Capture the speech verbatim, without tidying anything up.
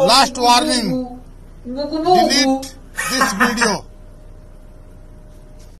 Last warning, delete this video.